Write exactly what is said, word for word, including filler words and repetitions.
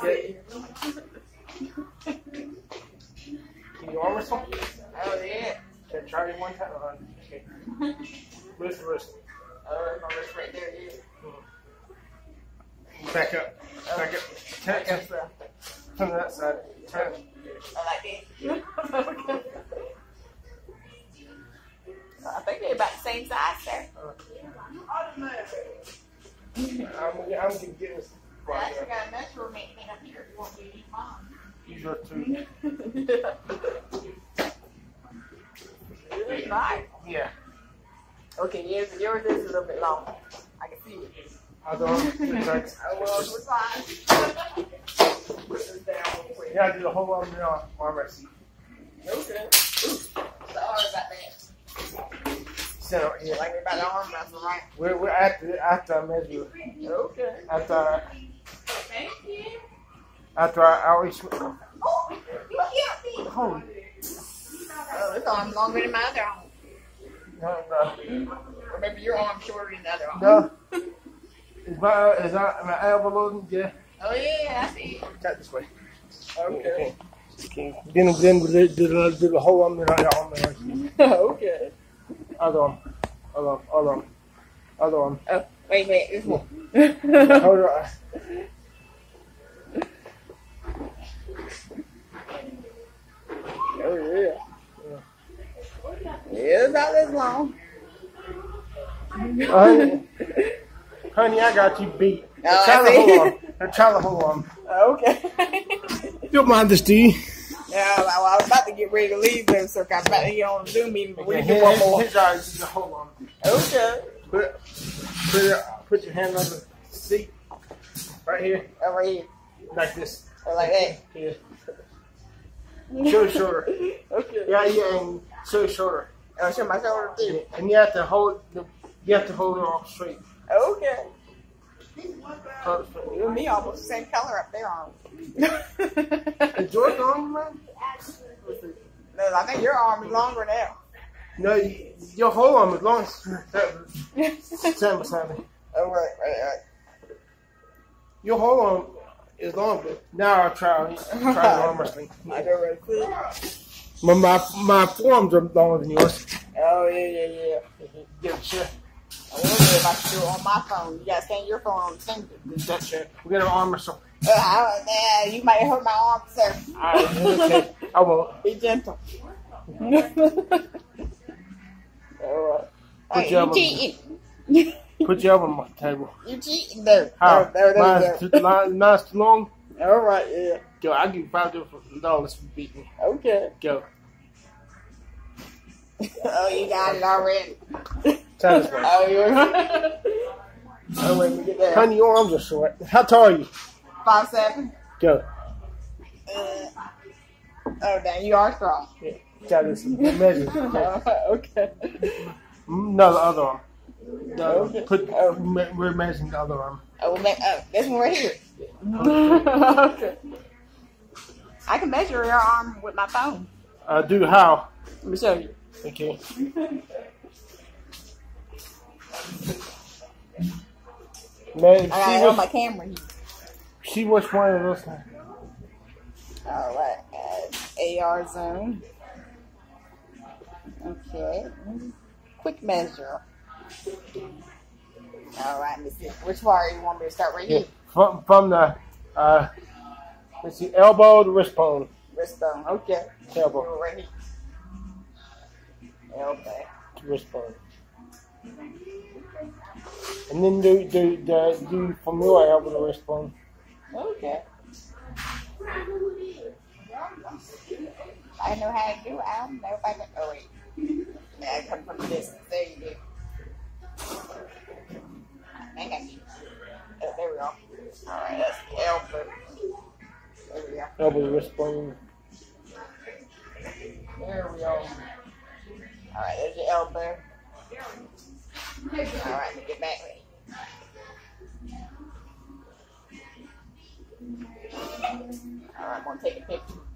Can you arm wrestle? Oh yeah. Can I try it one time? Oh, okay. Wrist, wrist. Oh, my wrist right there, yeah. Mm-hmm. Back up. Back up. Turn that side. Turn that side. Turn. I like that. Okay. I think they're about the same size, sir. I'm, I'm going to get this. Well, I actually got a natural man up here if you want me to eat mine. Use your two. Really nice. Yeah. Okay, yours, yours is a little bit long. I can see it. I don't know. I was beside. Put this down real quick. Yeah, I did a whole lot of it on my recipe. Okay. Ooh. Sorry about that. So yeah, like we're about to arm wrestle, right? We're we're after after I measure. Okay. After I, thank you. After I always. Oh, you can't be. Oh, this arm's longer than my other arm. No, no. Or maybe your arm's shorter than the other arm. No. Is my is my, my elbow loading? Yeah. Oh yeah, I see. Cut this way. Okay. Okay. Then then we did do the whole arm and the arm and the arm. Okay. Other one, other one, other one, other one. Oh, wait, wait, there's more. Hold on. Oh, yeah. Yeah. It's not this long. Honey, honey, I got you beat. Oh, try the whole one. I'm trying the whole one. Okay. Don't mind this, do you? Yeah, well, I was about to get ready to leave there, so I'm about to get on a Zoom meeting, but we can do one more. His eyes is a whole lot. Okay. Put, put, it, put your hand on the seat. Right here. Oh, right here. Like this. Or like that. Yeah. Show shorter. Okay. Yeah, yeah, and show shorter. I'll show my shoulder too. Yeah. And you have to hold the, you have to hold it off straight. Okay. You and me almost the same color up there on. Is your arm long? No, I think your arm is longer now. No, you, your whole arm is long. Same beside me. Oh, right, right, right. Your whole arm is longer. Now I'll try, try the arm wrestling. I go right quick. My, my, my forearms are longer than yours. Oh, yeah, yeah, yeah. Give it a shot. I wonder if I can do it on my phone. You gotta stand your phone on the finger. That's it. We got an arm or something. Uh, I, uh, you might hurt my arm, sir. I, okay. I won't. Be gentle. uh, put, your hey, you put your elbow on my table. You cheating, though. How? There, there, mine's, there. Too, line, mine's too long. All right, yeah. Go, I'll give you five dollars for beating me. Okay. Go. Oh, you got it already. Tell us oh, you're right. Oh, wait, we get there. Honey, your arms are short. How tall are you? Five seven. Go. Uh, oh, dang, you are strong. Yeah, got this. Measure. Okay. No, the other arm. No, okay. Put, oh. me, we're measuring the other arm. Oh, we'll make, oh this one right here. Okay. I can measure your arm with my phone. Uh, do how? Let me show you. Okay. Man, I got it on my camera. She was one of those. Alright, uh, A R zone. Okay. Quick measure. Alright, let's see. Which part you want me to start right yeah. here? From, from the, uh, let's see, elbow to wristbone. Wristbone, okay. Elbow. Right here. Elbow. To wristbone. And then do do do, do from your elbow to wristbone. Okay. I know how to do it. I don't know if I can. Oh, wait. Now I come from this. There you go. I got you. Oh, there we are. Alright, that's the elbow. There we are. Elbow to wristbone. There we are. Alright, there's your elbow. Alright, let me get back ready. Alright, I'm going to take a picture.